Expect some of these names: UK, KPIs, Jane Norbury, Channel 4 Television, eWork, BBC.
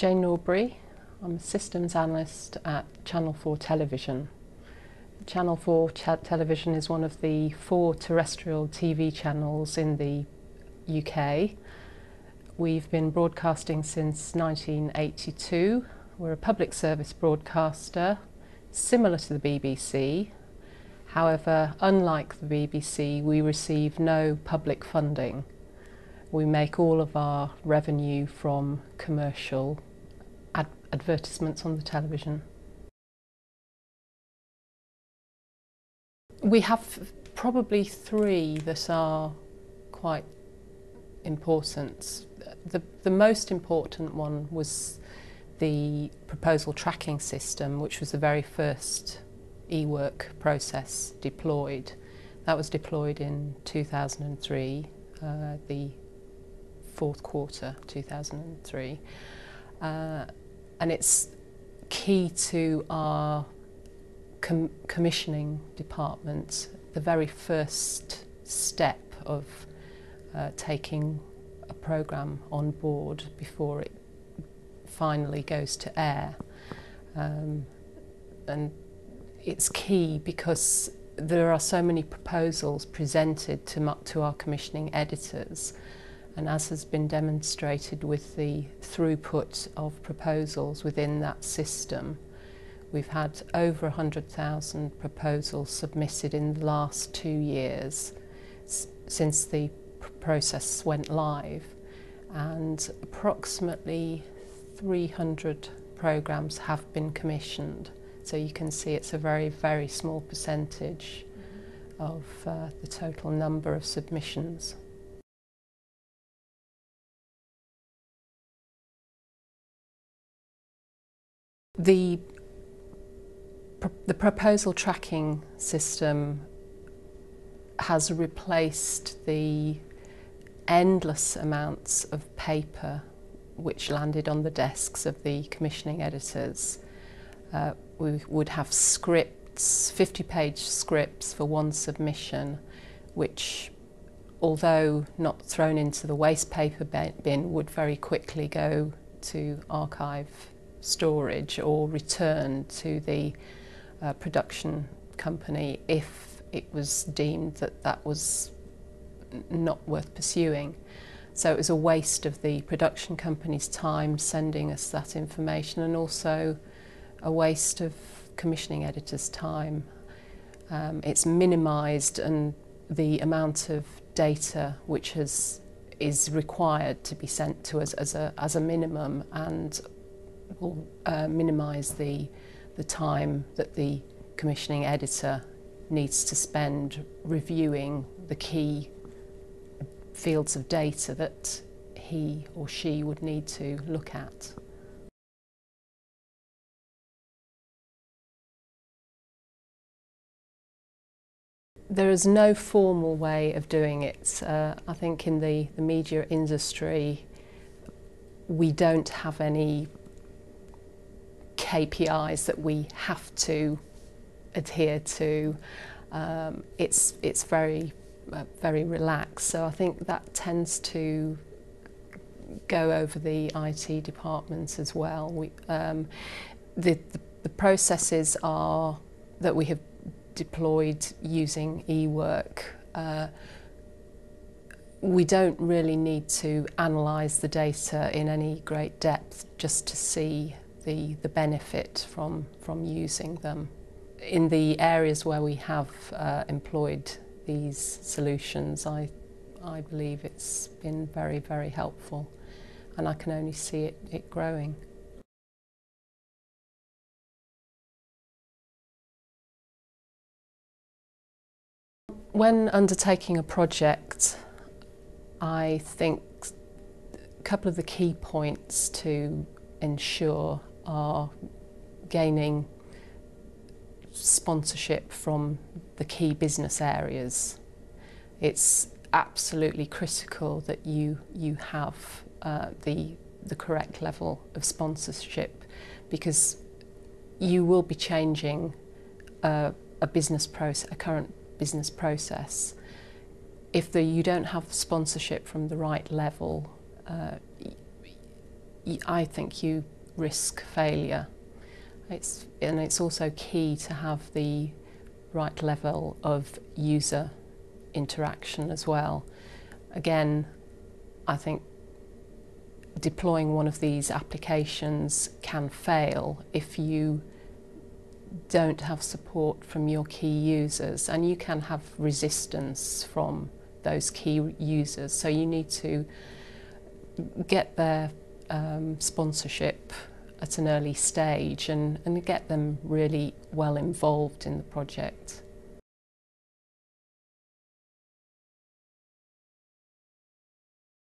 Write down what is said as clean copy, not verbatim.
Jane Norbury. I'm a systems analyst at Channel 4 Television. Channel 4 Television is one of the 4 terrestrial TV channels in the UK. We've been broadcasting since 1982. We're a public service broadcaster, similar to the BBC. However, unlike the BBC, we receive no public funding. We make all of our revenue from commercial advertisements on the television. We have probably 3 that are quite important. The most important one was the proposal tracking system, which was the very first eWork process deployed. That was deployed in 2003, the fourth quarter 2003, and it's key to our commissioning department, the very first step of taking a programme on board before it finally goes to air. And it's key because there are so many proposals presented to our commissioning editors, and as has been demonstrated with the throughput of proposals within that system, we've had over 100,000 proposals submitted in the last 2 years since the process went live, and approximately 300 programmes have been commissioned. So you can see it's a very, very small percentage of the total number of submissions. The proposal tracking system has replaced the endless amounts of paper which landed on the desks of the commissioning editors. We would have scripts, 50-page scripts for one submission, which, although not thrown into the waste paper bin, would very quickly go to archive storage or return to the production company if it was deemed that that was not worth pursuing. So it was a waste of the production company's time sending us that information, and also a waste of commissioning editors' time. It's minimised, and the amount of data which is required to be sent to us as a minimum, and will minimise the time that the commissioning editor needs to spend reviewing the key fields of data that he or she would need to look at. There is no formal way of doing it. I think in the media industry we don't have any KPIs that we have to adhere to. It's very relaxed, so I think that tends to go over the IT departments as well. The processes are that we have deployed using eWork. We don't really need to analyse the data in any great depth just to see the benefit from using them. In the areas where we have employed these solutions, I believe it's been very, very helpful, and I can only see it growing. When undertaking a project, I think a couple of the key points to ensure are gaining sponsorship from the key business areas. It's absolutely critical that you have the correct level of sponsorship, because you will be changing a current business process. If you don't have sponsorship from the right level, I think you risk failure. It's also key to have the right level of user interaction as well. Again, I think deploying one of these applications can fail if you don't have support from your key users, and you can have resistance from those key users, so you need to get their sponsorship at an early stage and get them really well involved in the project.